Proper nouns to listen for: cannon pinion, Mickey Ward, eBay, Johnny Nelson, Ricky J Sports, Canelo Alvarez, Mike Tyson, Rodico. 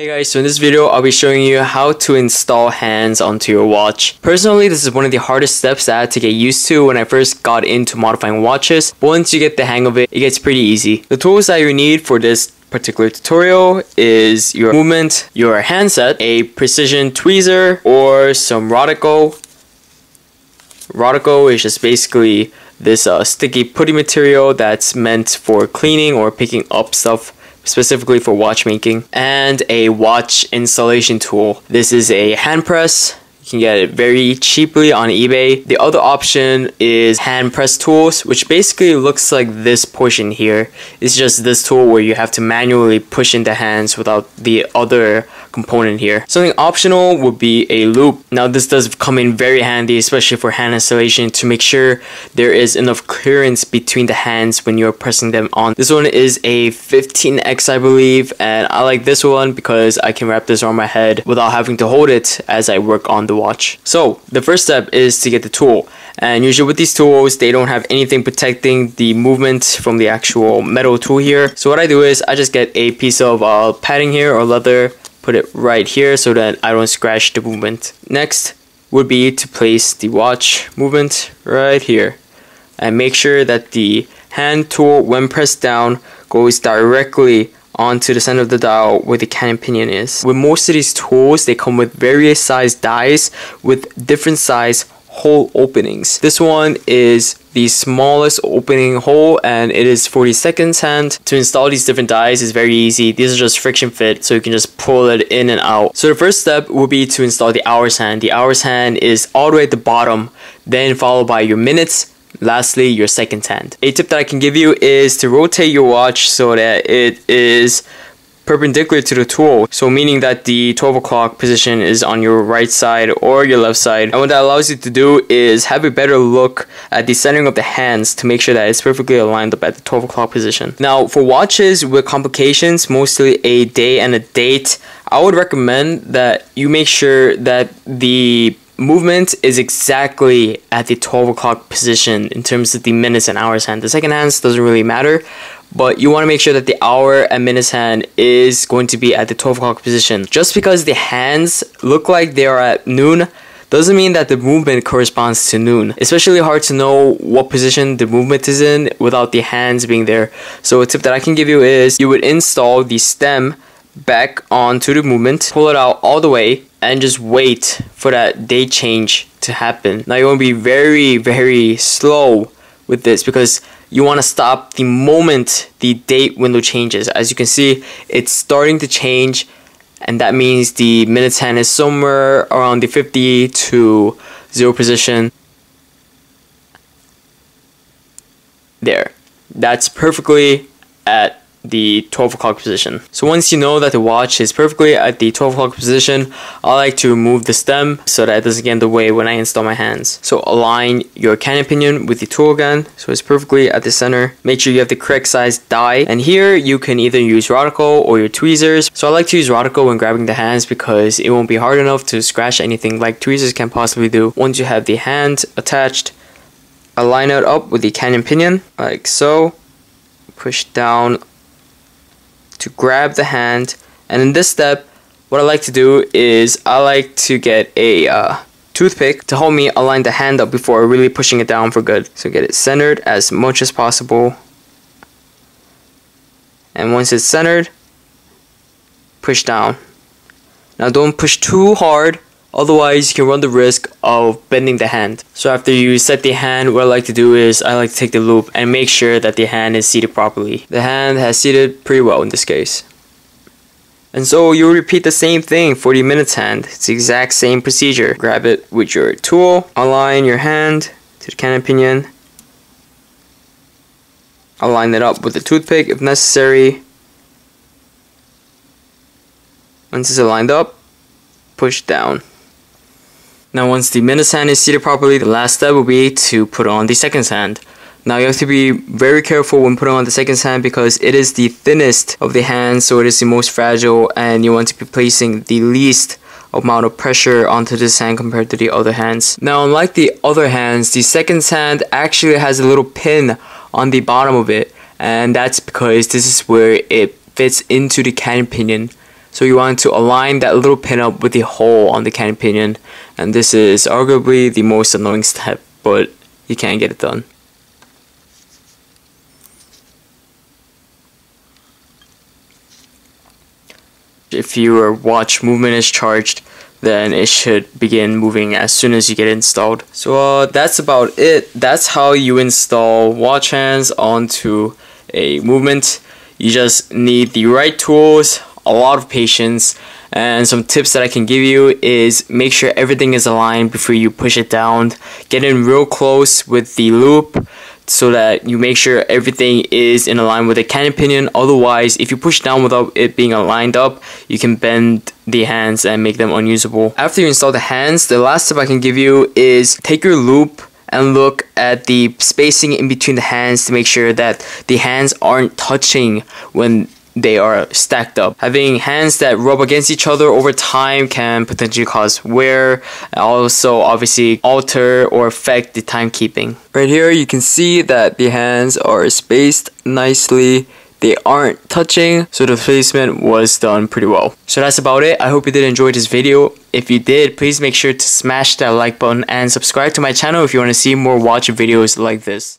Hey guys, so in this video, I'll be showing you how to install hands onto your watch. Personally, this is one of the hardest steps I had to get used to when I first got into modifying watches. But once you get the hang of it, it gets pretty easy. The tools that you need for this particular tutorial is your movement, your handset, a precision tweezer, or some Rodico. Rodico is just basically this sticky putty material that's meant for cleaning or picking up stuff specifically for watchmaking, and a watch installation tool. This is a hand press. You can get it very cheaply on eBay. The other option is hand press tools, which basically looks like this portion here. It's just this tool where you have to manually push in the hands without the other component here. Something optional would be a loop. Now this does come in very handy, especially for hand installation, to make sure there is enough clearance between the hands when you're pressing them on. This one is a 15x, I believe, and I like this one because I can wrap this around my head without having to hold it as I work on the watch. So the first step is to get the tool, and usually with these tools they don't have anything protecting the movement from the actual metal tool here. So what I do is I just get a piece of padding here or leather, put it right here so that I don't scratch the movement. Next would be to place the watch movement right here and make sure that the hand tool, when pressed down, goes directly onto the center of the dial where the cannon pinion is. With most of these tools, they come with various size dies with different size hole openings. This one is the smallest opening hole and it is 42nd hand. To install these different dies is very easy. These are just friction fit, so you can just pull it in and out. So the first step will be to install the hours hand. The hours hand is all the way at the bottom, then followed by your minutes, lastly your second hand. A tip that I can give you is to rotate your watch so that it is perpendicular to the tool, so meaning that the 12 o'clock position is on your right side or your left side. And what that allows you to do is have a better look at the centering of the hands to make sure that it's perfectly aligned up at the 12 o'clock position. Now for watches with complications, mostly a day and a date, I would recommend that you make sure that the movement is exactly at the 12 o'clock position in terms of the minutes and hours hand. The second hand doesn't really matter, but you want to make sure that the hour and minutes hand is going to be at the 12 o'clock position. Just because the hands look like they are at noon doesn't mean that the movement corresponds to noon. It's especially hard to know what position the movement is in without the hands being there. So a tip that I can give you is you would install the stem back onto the movement, pull it out all the way, and just wait for that day change to happen. Now you want to be very, very slow with this because you want to stop the moment the date window changes. As you can see, it's starting to change, and that means the minutes hand is somewhere around the 50:0 position. There, that's perfectly at the 12 o'clock position. So once you know that the watch is perfectly at the 12 o'clock position, I like to remove the stem so that it doesn't get in the way when I install my hands. So align your cannon pinion with the tool again so it's perfectly at the center. Make sure you have the correct size die, and here you can either use Rodico or your tweezers. So I like to use Rodico when grabbing the hands because it won't be hard enough to scratch anything like tweezers can possibly do. Once you have the hand attached, align it up with the cannon pinion like so. Push down to grab the hand, and in this step what I like to do is I like to get a toothpick to help me align the hand up before really pushing it down for good. So get it centered as much as possible, and once it's centered, push down. Now don't push too hard, otherwise you can run the risk of bending the hand. So after you set the hand, what I like to do is I like to take the loop and make sure that the hand is seated properly. The hand has seated pretty well in this case. And so you repeat the same thing for the minutes hand. It's the exact same procedure. Grab it with your tool, align your hand to the cannon pinion, align it up with the toothpick if necessary. Once it's aligned up, push down. Now once the minutes hand is seated properly, the last step will be to put on the seconds hand. Now you have to be very careful when putting on the seconds hand because it is the thinnest of the hands, so it is the most fragile, and you want to be placing the least amount of pressure onto this hand compared to the other hands. Now unlike the other hands, the seconds hand actually has a little pin on the bottom of it, and that's because this is where it fits into the cannon pinion. So you want to align that little pin up with the hole on the cannon pinion, and this is arguably the most annoying step, but you can get it done. If your watch movement is charged, then it should begin moving as soon as you get it installed. So that's about it. That's how you install watch hands onto a movement. You just need the right tools, a lot of patience, and some tips that I can give you is make sure everything is aligned before you push it down. Get in real close with the loop so that you make sure everything is in line with the cannon pinion. Otherwise, if you push down without it being aligned up, you can bend the hands and make them unusable. After you install the hands, the last tip I can give you is take your loop and look at the spacing in between the hands to make sure that the hands aren't touching when they are stacked up. Having hands that rub against each other over time can potentially cause wear and also obviously alter or affect the timekeeping. Right here you can see that the hands are spaced nicely. They aren't touching, so the placement was done pretty well. So that's about it. I hope you did enjoy this video. If you did, please make sure to smash that like button and subscribe to my channel if you want to see more watch videos like this.